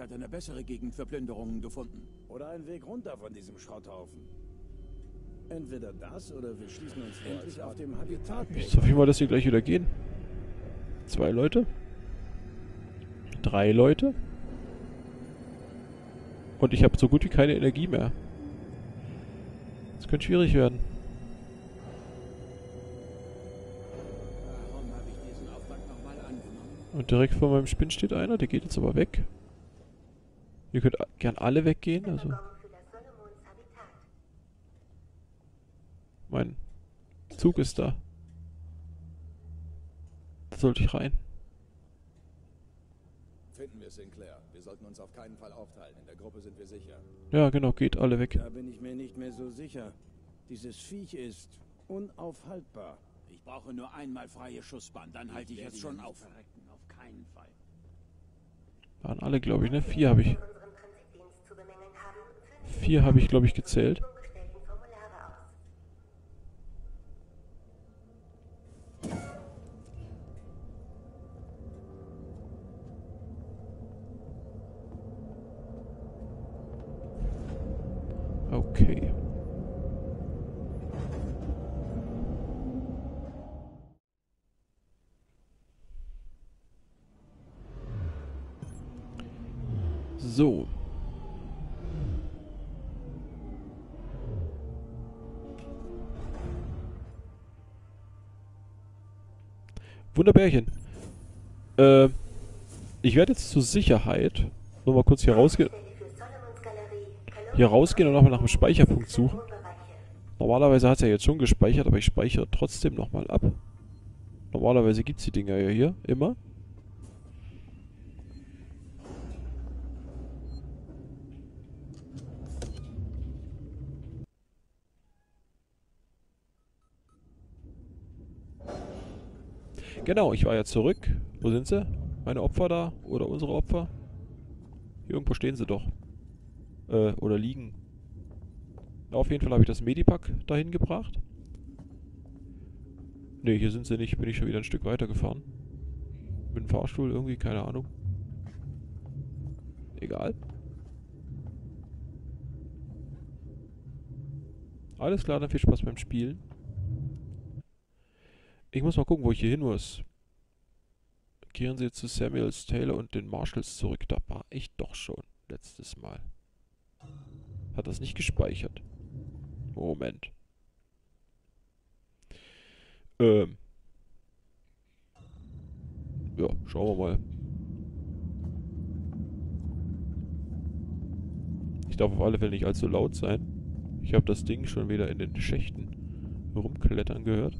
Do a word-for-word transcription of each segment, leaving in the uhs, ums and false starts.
Hat eine bessere Gegend für Plünderungen gefunden. Oder einen Weg runter von diesem Schrotthaufen. Entweder das oder wir schließen uns endlich auf dem Habitat. Ich hoffe mal, dass wir gleich wieder gehen. Zwei Leute. Drei Leute. Und ich habe so gut wie keine Energie mehr. Das könnte schwierig werden. Warum habe ich diesen Auftrag nochmal angenommen? Und direkt vor meinem Spinn steht einer, der geht jetzt aber weg. Ihr könnt gern alle weggehen, also. Mein Zug ist da. Da sollte ich rein. Finden wir Sinclair. Wir sollten uns auf keinen Fall aufteilen. In der Gruppe sind wir sicher. Ja, genau, geht alle weg. Da bin ich mir nicht mehr so sicher. Dieses Viech ist unaufhaltbar. Ich brauche nur einmal freie Schussbahn, dann halte ich es schon auf. Verrecken, auf keinen Fall. Waren alle, glaube ich, ne? Vier habe ich. Vier habe ich, glaube ich, gezählt. Okay. So. Wunderbärchen. Äh, ich werde jetzt zur Sicherheit nochmal kurz hier rausgehen. Hier rausgehen und nochmal nach dem Speicherpunkt suchen. Normalerweise hat es ja jetzt schon gespeichert, aber ich speichere trotzdem nochmal ab. Normalerweise gibt es die Dinger ja hier immer. Genau, ich war ja zurück. Wo sind sie? Meine Opfer da? Oder unsere Opfer? Hier irgendwo stehen sie doch. Äh, oder liegen. Na, auf jeden Fall habe ich das Medipack dahin gebracht. Ne, hier sind sie nicht. Bin ich schon wieder ein Stück weiter gefahren. Mit dem Fahrstuhl irgendwie, keine Ahnung. Egal. Alles klar, dann viel Spaß beim Spielen. Ich muss mal gucken, wo ich hier hin muss. Kehren Sie jetzt zu Samuels, Taylor und den Marshalls zurück. Da war ich doch schon letztes Mal. Hat das nicht gespeichert. Moment. Ähm. Ja, schauen wir mal. Ich darf auf alle Fälle nicht allzu laut sein. Ich habe das Ding schon wieder in den Schächten rumklettern gehört.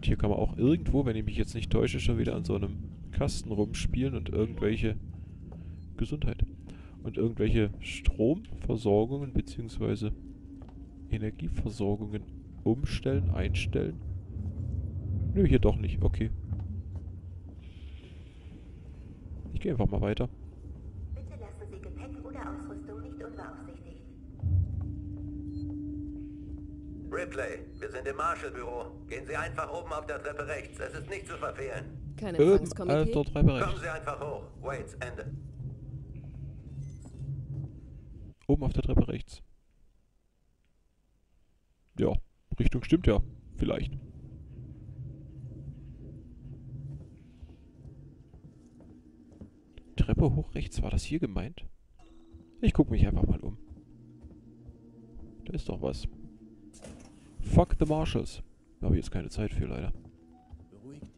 Hier kann man auch irgendwo, wenn ich mich jetzt nicht täusche, schon wieder an so einem Kasten rumspielen und irgendwelche Gesundheit und irgendwelche Stromversorgungen bzw. Energieversorgungen umstellen, einstellen. Nö, hier doch nicht. Okay. Ich gehe einfach mal weiter. Bitte lassen Sie Gepäck oder Ausrüstung nicht unbeaufsichtigt. Ripley, wir sind im Marshallbüro. Gehen Sie einfach oben auf der Treppe rechts. Es ist nicht zu verfehlen. Keine Empfangskomitee. Kommen Sie einfach hoch. Waits, Ende. Oben auf der Treppe rechts. Ja, Richtung stimmt ja. Vielleicht. Treppe hoch rechts. War das hier gemeint? Ich gucke mich einfach mal um. Da ist doch was. Fuck the Marshals. Da habe ich jetzt keine Zeit für, leider. Beruhig dich.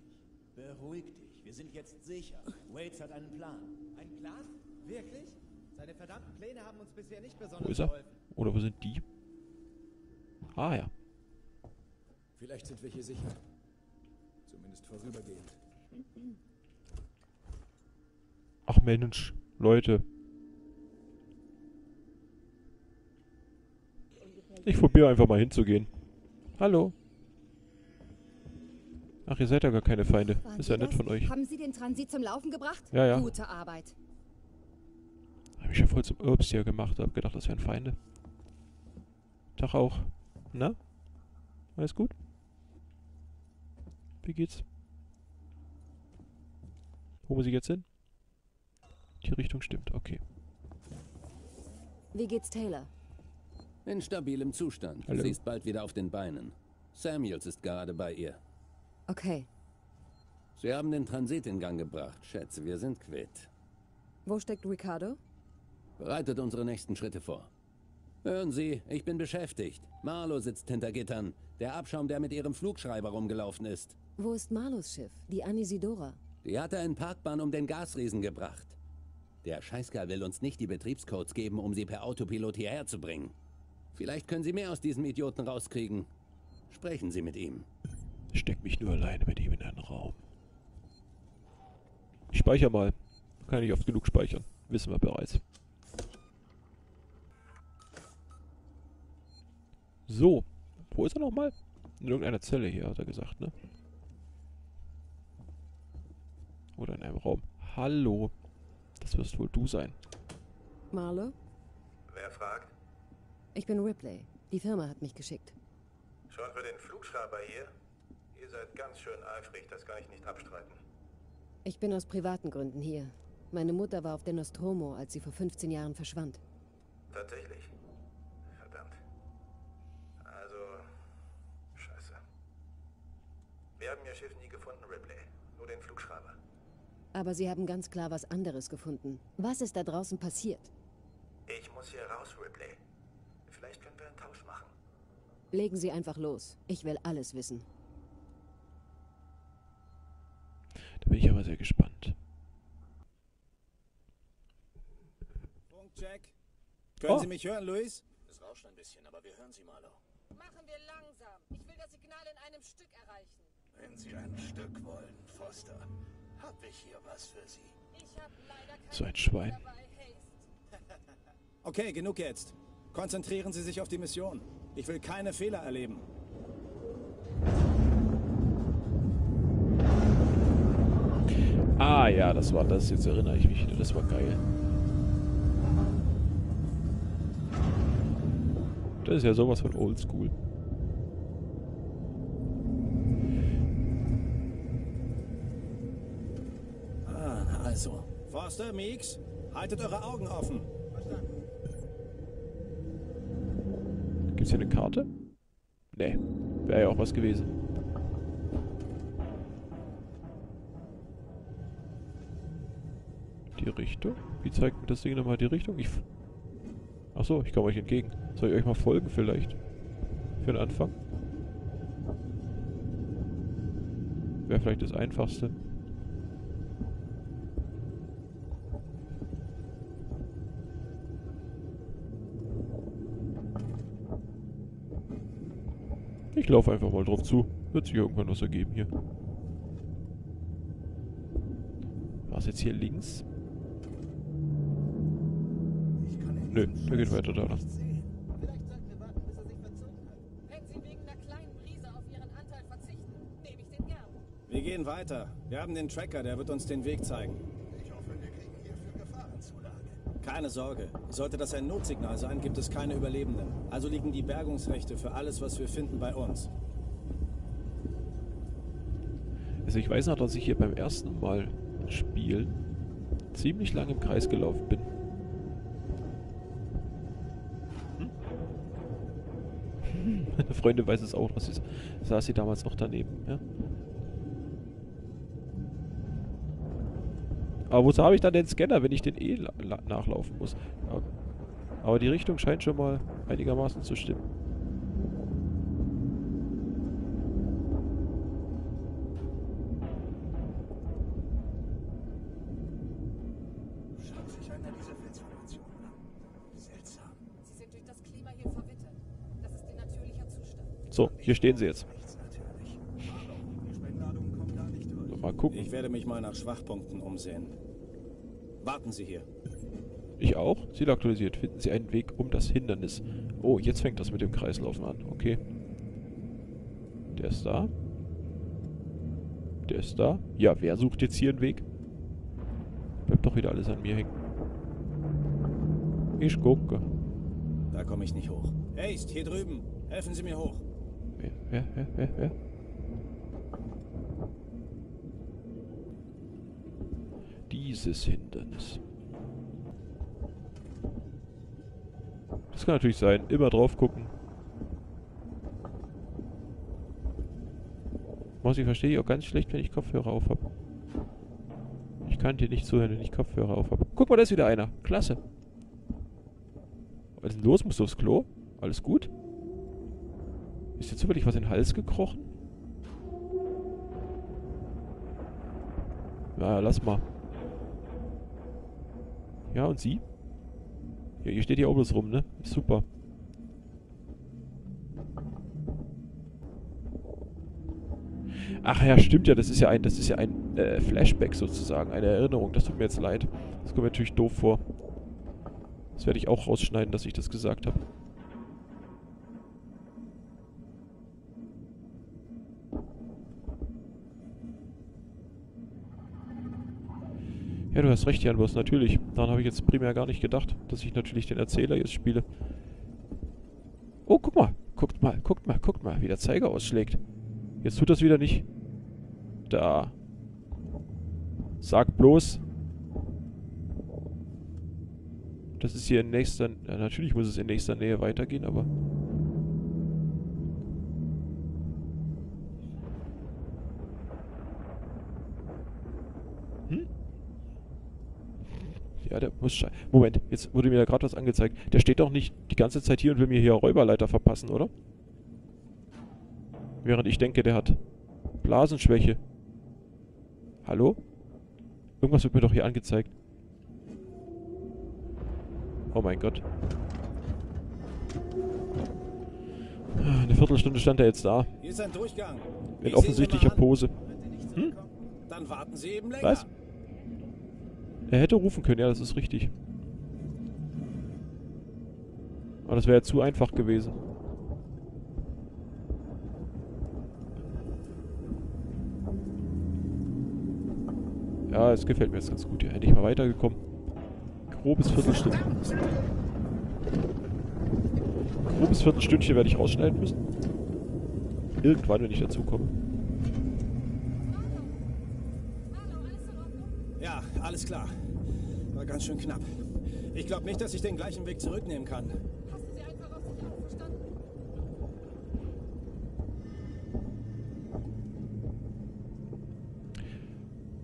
Beruhig dich. Wir sind jetzt sicher. Waits hat einen Plan. Ein Plan? Wirklich? Seine verdammten Pläne haben uns bisher nicht besonders wo ist er? geholfen. Oder wo sind die? Ah ja. Vielleicht sind wir hier sicher. Zumindest vorübergehend. Ach Mensch, Leute. Ich probiere einfach mal hinzugehen. Hallo. Ach, ihr seid ja gar keine Feinde. Ist ja nett von euch. Haben Sie den Transit zum Laufen gebracht? Ja, ja. Gute Arbeit. Hab ich ja voll zum Urbs hier gemacht. Hab gedacht, das wären Feinde. Tag auch. Na? Alles gut? Wie geht's? Wo muss ich jetzt hin? Die Richtung stimmt. Okay. Wie geht's Taylor? In stabilem Zustand. Hallo. Sie ist bald wieder auf den Beinen. Samuels ist gerade bei ihr. Okay. Sie haben den Transit in Gang gebracht, Schätze. Wir sind quitt. Wo steckt Ricardo? Bereitet unsere nächsten Schritte vor. Hören Sie, ich bin beschäftigt. Marlowe sitzt hinter Gittern. Der Abschaum, der mit ihrem Flugschreiber rumgelaufen ist. Wo ist Marlowes Schiff? Die Anesidora. Die hat er in Parkbahn um den Gasriesen gebracht. Der Scheißkerl will uns nicht die Betriebscodes geben, um sie per Autopilot hierher zu bringen. Vielleicht können Sie mehr aus diesem Idioten rauskriegen. Sprechen Sie mit ihm. Ich steck mich nur alleine mit ihm in einen Raum. Ich speichere mal. Kann ich oft genug speichern. Wissen wir bereits. So. Wo ist er nochmal? In irgendeiner Zelle hier, hat er gesagt, ne? Oder in einem Raum. Hallo. Das wirst wohl du sein. Marlowe? Wer fragt? Ich bin Ripley. Die Firma hat mich geschickt. Schon für den Flugschreiber hier? Ihr seid ganz schön eifrig, das kann ich nicht abstreiten. Ich bin aus privaten Gründen hier. Meine Mutter war auf der Nostromo, als sie vor fünfzehn Jahren verschwand. Tatsächlich? Verdammt. Also, scheiße. Wir haben ihr Schiff nie gefunden, Ripley. Nur den Flugschreiber. Aber Sie haben ganz klar was anderes gefunden. Was ist da draußen passiert? Ich muss hier raus, Ripley. Vielleicht können wir einen Tausch machen. Legen Sie einfach los. Ich will alles wissen. Da bin ich aber sehr gespannt. Funkcheck. Können oh. Sie mich hören, Luis? Es rauscht ein bisschen, aber wir hören Sie, Marlowe. Machen wir langsam. Ich will das Signal in einem Stück erreichen. Wenn Sie ein Stück wollen, Foster, habe ich hier was für Sie. Ich habe leider keine so ein Schwein. Okay, genug jetzt. Konzentrieren Sie sich auf die Mission. Ich will keine Fehler erleben. Ah ja, das war das. Jetzt erinnere ich mich. Das war geil. Das ist ja sowas von oldschool. Ah, also. Forster, Meeks, haltet eure Augen offen. Verstanden. Gibt's hier eine Karte? Nee. Wäre ja auch was gewesen. Die Richtung? Wie zeigt mir das Ding nochmal die Richtung? Ich... Achso, ich komme euch entgegen. Soll ich euch mal folgen vielleicht? Für den Anfang? Wäre vielleicht das Einfachste. Ich laufe einfach mal drauf zu. Wird sich irgendwann was ergeben hier. War es jetzt hier links? Nö, der geht weiter da. Vielleicht sollten wir warten, bis er sich verzogen hat. Wenn Sie wegen einer kleinen Brise auf Ihren Anteil verzichten, nehme ich den gern. Wir gehen weiter. Wir haben den Tracker, der wird uns den Weg zeigen. Ich hoffe, wir kriegen hierfür Gefahrenzulage. Keine Sorge. Sollte das ein Notsignal sein, gibt es keine Überlebenden. Also liegen die Bergungsrechte für alles, was wir finden, bei uns. Also ich weiß noch, dass ich hier beim ersten Mal spielen ziemlich lange im Kreis gelaufen bin. Meine Freundin weiß es auch, was ist. Saß sie damals noch daneben, ja. Aber wozu habe ich dann den Scanner, wenn ich den eh nachlaufen muss? Ja. Aber die Richtung scheint schon mal einigermaßen zu stimmen. Schaut sich einer dieser Felsformationen an. Seltsam. Sie sind durch das Klima hier verwittert. So, hier stehen sie jetzt. mal gucken. Ich werde mich mal nach Schwachpunkten umsehen. Warten Sie hier. Ich auch. Ziel aktualisiert. Finden Sie einen Weg um das Hindernis. Oh, jetzt fängt das mit dem Kreislaufen an. Okay. Der ist da. Der ist da. Ja, wer sucht jetzt hier einen Weg? Bleibt doch wieder alles an mir hängen. Ich gucke. Da komme ich nicht hoch. Hey, ist hier drüben. Helfen Sie mir hoch. Wer, wer, wer, wer, wer? Dieses Hindernis. Das kann natürlich sein. Immer drauf gucken. Muss ich verstehe ich auch ganz schlecht, wenn ich Kopfhörer auf habe. Ich kann dir nicht zuhören, wenn ich Kopfhörer auf habe. Guck mal, da ist wieder einer. Klasse. Was ist denn los? Musst du aufs Klo? Alles gut? Ist jetzt zufällig was in den Hals gekrochen? Na, lass mal. Ja, und sie? Ja, ihr steht hier auch bloß rum, ne? Ist super. Ach ja, stimmt ja, das ist ja ein, das ist ja ein äh, Flashback sozusagen, eine Erinnerung. Das tut mir jetzt leid. Das kommt mir natürlich doof vor. Das werde ich auch rausschneiden, dass ich das gesagt habe. Ja, du hast recht, Janbus, natürlich. Daran habe ich jetzt primär gar nicht gedacht, dass ich natürlich den Erzähler jetzt spiele. Oh, guck mal. Guckt mal, guckt mal, guckt mal, wie der Zeiger ausschlägt. Jetzt tut das wieder nicht. Da. Sag bloß. Das ist hier in nächster... Ja, natürlich muss es in nächster Nähe weitergehen, aber... Hm? Ja, der muss... Moment, jetzt wurde mir da gerade was angezeigt. Der steht doch nicht die ganze Zeit hier und will mir hier Räuberleiter verpassen, oder? Während ich denke, der hat Blasenschwäche. Hallo? Irgendwas wird mir doch hier angezeigt. Oh mein Gott. Eine Viertelstunde stand er jetzt da. Hier ist ein Durchgang. In offensichtlicher Pose. Hm? Dann warten Sie eben länger. Was? Er hätte rufen können, ja, das ist richtig. Aber das wäre ja zu einfach gewesen. Ja, es gefällt mir jetzt ganz gut hier. Endlich mal weitergekommen. Grobes Viertelstündchen. Grobes Viertelstündchen werde ich rausschneiden müssen. Irgendwann, wenn ich dazukomme. Ja, alles klar. War ganz schön knapp. Ich glaube nicht, dass ich den gleichen Weg zurücknehmen kann. Passen Sie einfach auf sich auf, verstanden?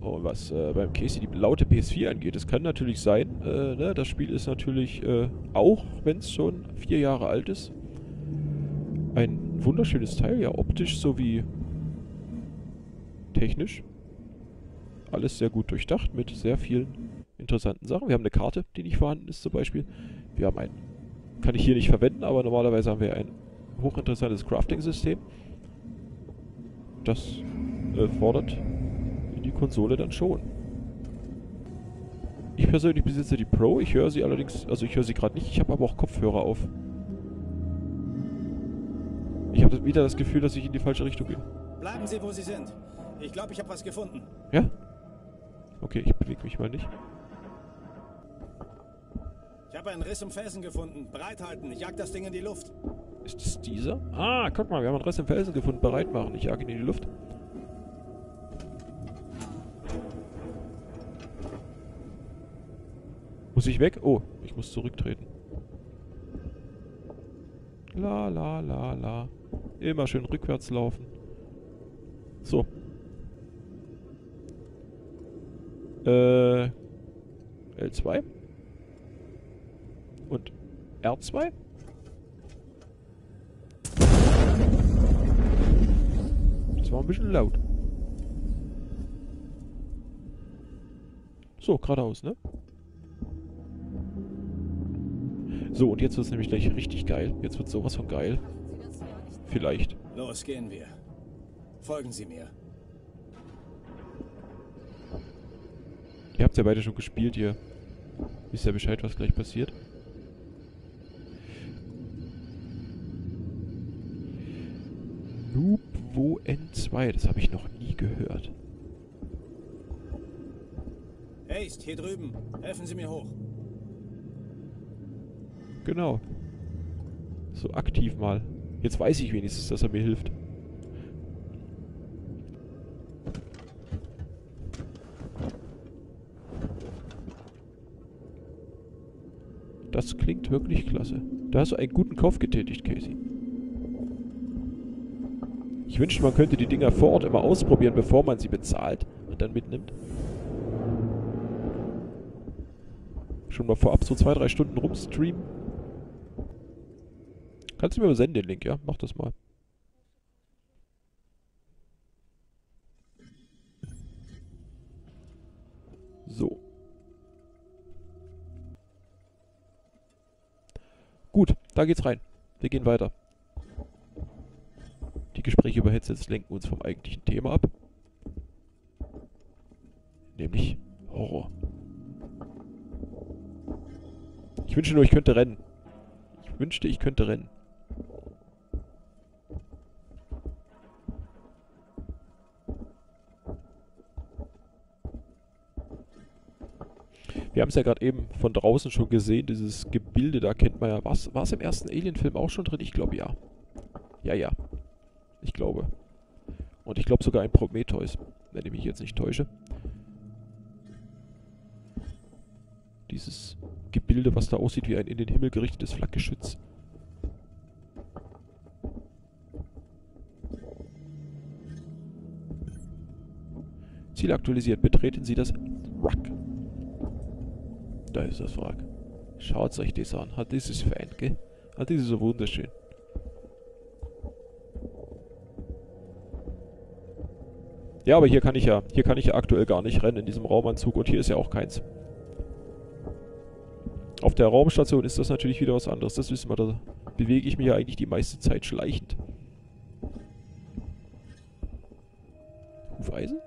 Und was äh, beim Casey die laute P S vier angeht, es kann natürlich sein, äh, ne, das Spiel ist natürlich, äh, auch wenn es schon vier Jahre alt ist, ein wunderschönes Teil, ja, optisch sowie technisch. Alles sehr gut durchdacht mit sehr vielen interessanten Sachen. Wir haben eine Karte, die nicht vorhanden ist zum Beispiel. Wir haben ein, kann ich hier nicht verwenden, aber normalerweise haben wir ein hochinteressantes Crafting-System. Das äh, fordert... die Konsole dann schon. Ich persönlich besitze die Pro, ich höre sie allerdings, also ich höre sie gerade nicht, ich habe aber auch Kopfhörer auf. Ich habe wieder das Gefühl, dass ich in die falsche Richtung gehe. Bleiben Sie, wo Sie sind. Ich glaube, ich habe was gefunden. Ja? Okay, ich bewege mich mal nicht. Ich habe einen Riss im Felsen gefunden. Bereithalten, ich jag das Ding in die Luft. Ist es dieser? Ah, guck mal, wir haben einen Riss im Felsen gefunden. Bereit machen, ich jag ihn in die Luft. Muss ich weg? Oh, ich muss zurücktreten. La la la la. Immer schön rückwärts laufen. So. Äh. L zwei. Und R zwei. Das war ein bisschen laut. So, geradeaus, ne? So, und jetzt wird es nämlich gleich richtig geil. Jetzt wird sowas von geil. Vielleicht. Los, gehen wir. Folgen Sie mir. Ihr habt ja beide schon gespielt, ihr wisst ja Bescheid, was gleich passiert. Noob-Wo N zwei, das habe ich noch nie gehört. Haste, hier drüben. Helfen Sie mir hoch. Genau. So aktiv mal. Jetzt weiß ich wenigstens, dass er mir hilft. Das klingt wirklich klasse. Da hast du einen guten Kauf getätigt, Casey. Ich wünschte, man könnte die Dinger vor Ort immer ausprobieren, bevor man sie bezahlt und dann mitnimmt. Schon mal vorab so zwei, drei Stunden rumstreamen. Kannst du mir mal senden, den Link, ja? Mach das mal. So. Gut, da geht's rein. Wir gehen weiter. Die Gespräche über Headsets lenken uns vom eigentlichen Thema ab. Nämlich Horror. Ich wünschte nur, ich könnte rennen. Ich wünschte, ich könnte rennen. Wir haben es ja gerade eben von draußen schon gesehen, dieses Gebilde, da kennt man ja was. War es im ersten Alien-Film auch schon drin? Ich glaube, ja. Ja, ja. Ich glaube. Und ich glaube sogar in Prometheus, wenn ich mich jetzt nicht täusche. Dieses Gebilde, was da aussieht wie ein in den Himmel gerichtetes Flakgeschütz. Ziel aktualisiert. Betreten Sie das Wrack. Da ist das Wrack. Schaut euch das an. Hat dieses fein, gell? Hat dieses so wunderschön. Ja, aber hier kann ich ja, hier kann ich ja aktuell gar nicht rennen in diesem Raumanzug und hier ist ja auch keins. Auf der Raumstation ist das natürlich wieder was anderes. Das wissen wir, da bewege ich mich ja eigentlich die meiste Zeit schleichend. Hufeisen?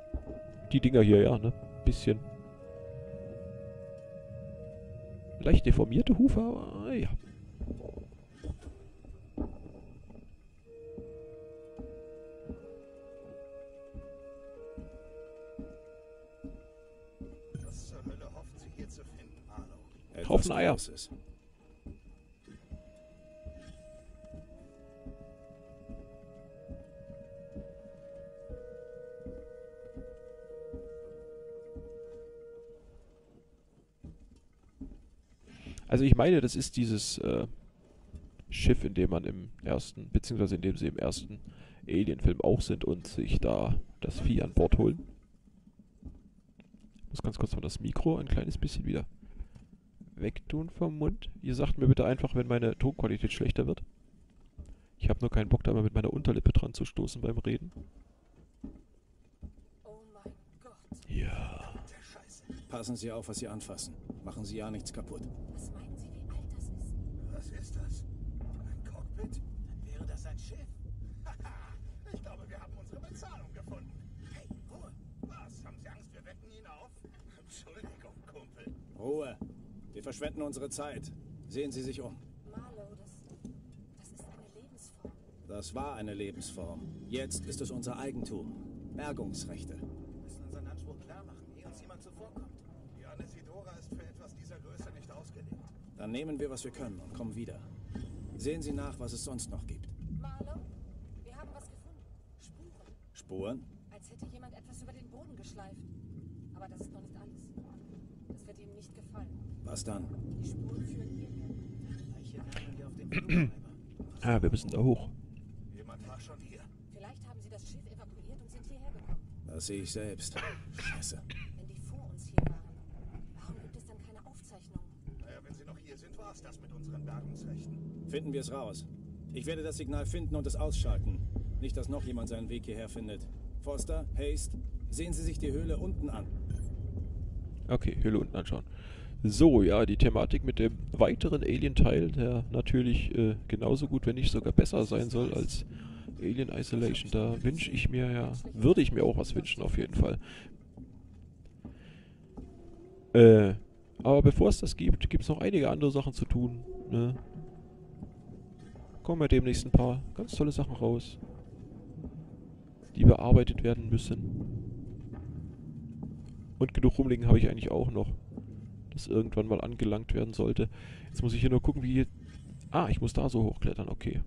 Die Dinger hier, ja, ne? Bisschen. Leicht deformierte Hufe, aber ja. Was zur Hölle hoffen Sie hier zu finden, Marlowe? Haufen Eier. Also ich meine, das ist dieses äh, Schiff, in dem man im ersten, beziehungsweise in dem sie im ersten Alien-Film auch sind und sich da das Vieh an Bord holen. Ich muss ganz kurz mal das Mikro ein kleines bisschen wieder wegtun vom Mund. Ihr sagt mir bitte einfach, wenn meine Tonqualität schlechter wird. Ich habe nur keinen Bock, da mal mit meiner Unterlippe dran zu stoßen beim Reden. Oh mein Gott. Ja. Passen Sie auf, was Sie anfassen. Machen Sie ja nichts kaputt. Was meinen Sie, wie alt das ist? Was ist das? Ein Cockpit? Dann wäre das ein Schiff. Haha, ich glaube, wir haben unsere Bezahlung gefunden. Hey, Ruhe. Was? Haben Sie Angst, wir wecken ihn auf? Entschuldigung, Kumpel. Ruhe. Wir verschwenden unsere Zeit. Sehen Sie sich um. Marlowe, das, das ist eine Lebensform. Das war eine Lebensform. Jetzt ist es unser Eigentum. Bergungsrechte. Wir müssen unseren Anspruch klar machen, ehe uns jemand zuvorkommt. Die Anesidora ist für etwas dieser Größe nicht ausgelegt. Dann nehmen wir, was wir können und kommen wieder. Sehen Sie nach, was es sonst noch gibt. Marlowe, wir haben was gefunden. Spuren. Spuren? Als hätte jemand etwas über den Boden geschleift. Aber das ist noch nicht alles. Das wird ihm nicht gefallen. Was dann? Die Spuren führen hierher. Leiche haben wir auf dem Flughafen. Ah, wir müssen da hoch. Jemand war schon hier. Vielleicht haben Sie das Schiff evakuiert und sind hierher gekommen. Das sehe ich selbst. Scheiße. Das mit unseren Bergungsrechten. Finden wir es raus. Ich werde das Signal finden und es ausschalten. Nicht, dass noch jemand seinen Weg hierher findet. Forster, Haste, sehen Sie sich die Höhle unten an. Okay, Höhle unten anschauen. So, ja, die Thematik mit dem weiteren Alien-Teil, der natürlich äh, genauso gut, wenn nicht sogar besser sein soll als Alien Isolation. Da wünsche ich mir ja, würde ich mir auch was wünschen auf jeden Fall. Äh, aber bevor es das gibt, gibt es noch einige andere Sachen zu tun, ne? Kommen wir demnächst ein paar ganz tolle Sachen raus, die bearbeitet werden müssen. Und genug rumliegen habe ich eigentlich auch noch, das irgendwann mal angelangt werden sollte. Jetzt muss ich hier nur gucken, wie hier... Ah, ich muss da so hochklettern, okay.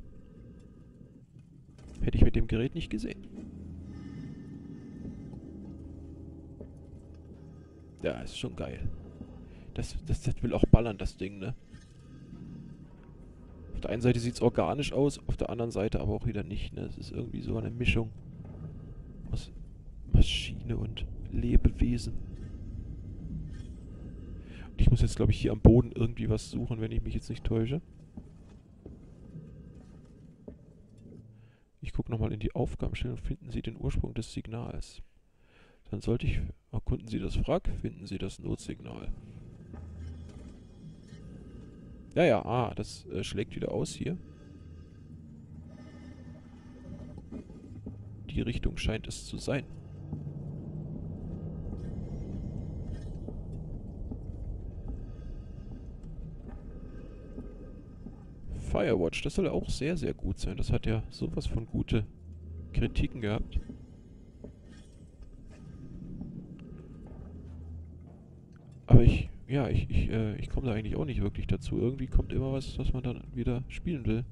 Hätte ich mit dem Gerät nicht gesehen. Ja, ist schon geil. Das, das, das will auch ballern, das Ding, ne? Auf der einen Seite sieht es organisch aus, auf der anderen Seite aber auch wieder nicht, ne? Es ist irgendwie so eine Mischung aus Maschine und Lebewesen. Und ich muss jetzt, glaube ich, hier am Boden irgendwie was suchen, wenn ich mich jetzt nicht täusche. Ich gucke nochmal in die Aufgabenstellung. Finden Sie den Ursprung des Signals. Dann sollte ich... Erkunden Sie das Wrack, finden Sie das Notsignal. Ja, ja, ah, das äh, schlägt wieder aus hier. Die Richtung scheint es zu sein. Firewatch, das soll auch sehr, sehr gut sein. Das hat ja sowas von gute Kritiken gehabt. Aber ich, ja, ich, ich, äh, ich komme da eigentlich auch nicht wirklich dazu. Irgendwie kommt immer was, was man dann wieder spielen will.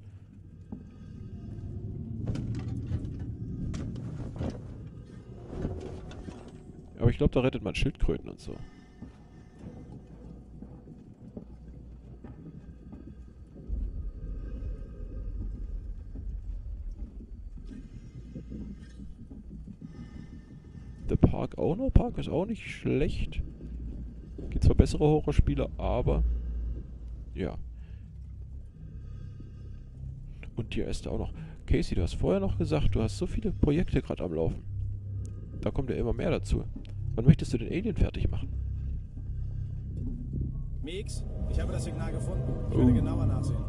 Aber ich glaube, da rettet man Schildkröten und so. Park auch noch. Park ist auch nicht schlecht. Gibt zwar bessere Horrorspiele, aber ja. Und hier ist er auch noch. Casey, du hast vorher noch gesagt, du hast so viele Projekte gerade am Laufen. Da kommt ja immer mehr dazu. Wann möchtest du den Alien fertig machen? Mix, ich habe das Signal gefunden. Ich werde genauer nachsehen.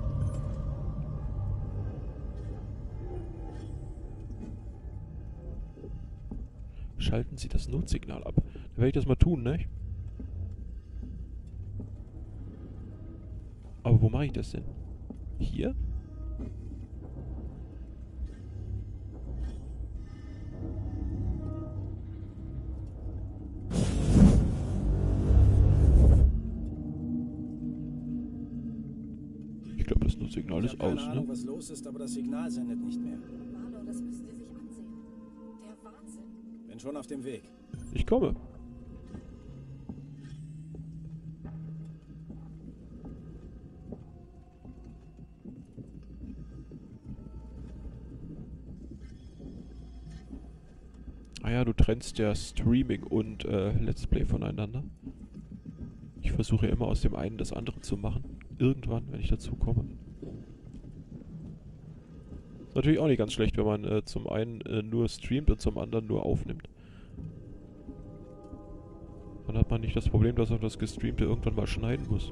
Schalten Sie das Notsignal ab. Dann werde ich das mal tun, ne? Aber wo mache ich das denn? Hier? Ich glaube, das Notsignal ist aus, ne? Ich habe keine Ahnung, was los ist, aber das Signal sendet nicht mehr. Marlowe, das müssen Sie sich ansehen. Der Wahnsinn. Bin schon auf dem Weg. Ich komme. Ah ja, du trennst ja Streaming und äh, Let's Play voneinander. Ich versuche ja immer aus dem einen das andere zu machen. Irgendwann, wenn ich dazu komme. Natürlich auch nicht ganz schlecht, wenn man äh, zum einen äh, nur streamt und zum anderen nur aufnimmt. Dann hat man nicht das Problem, dass man das Gestreamte irgendwann mal schneiden muss.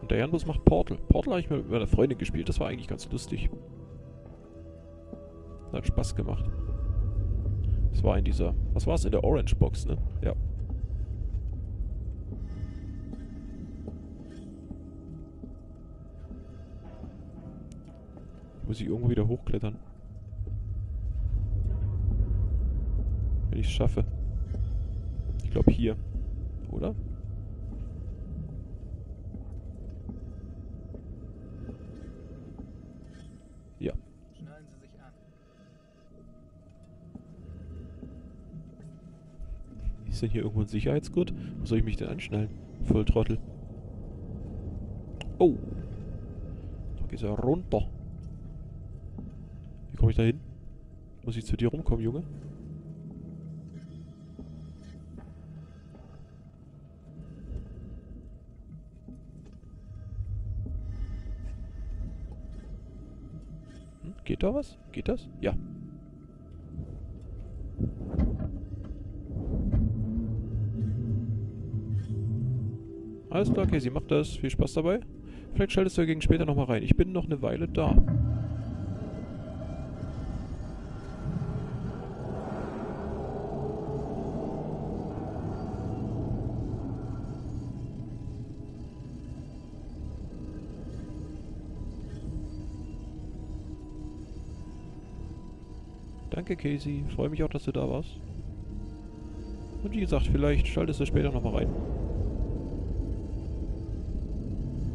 Und der Janbus macht Portal. Portal habe ich mit meiner Freundin gespielt, das war eigentlich ganz lustig. Das hat Spaß gemacht. Das war in dieser... Was war es? In der Orange Box, ne? Ja. Muss ich irgendwo wieder hochklettern. Wenn ich es schaffe. Ich glaube hier. Oder? Ja. Schneiden Sie sich an. Ist denn hier irgendwo ein Sicherheitsgurt? Wo soll ich mich denn anschnallen? Volltrottel. Oh. Da geht's ja runter. Wie komme ich da hin? Muss ich zu dir rumkommen, Junge? Hm, geht da was? Geht das? Ja. Alles klar, Casey, macht das. Viel Spaß dabei. Vielleicht schaltest du dagegen später nochmal rein. Ich bin noch eine Weile da. Danke, Casey. Freue mich auch, dass du da warst. Und wie gesagt, vielleicht schaltest du später nochmal rein.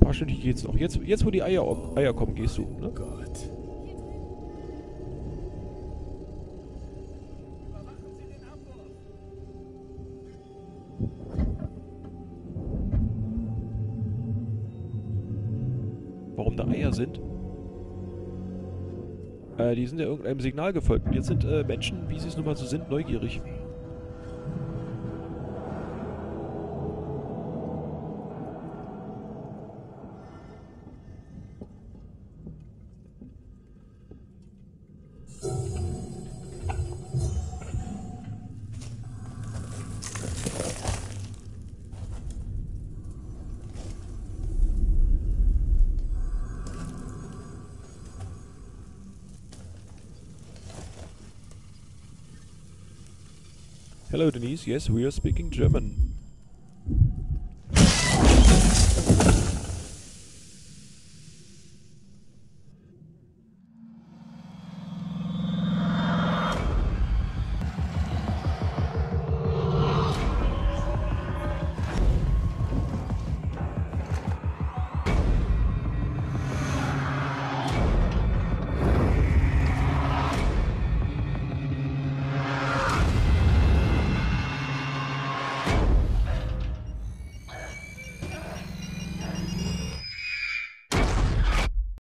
Wahrscheinlich geht's noch. Jetzt, jetzt wo die Eier, Eier kommen, gehst du, ne? Oh Gott. Warum da Eier sind? Äh, die sind ja irgendeinem Signal gefolgt. Und jetzt sind äh, Menschen, wie sie es nun mal so sind, neugierig. Hello Denise, yes, we are speaking German.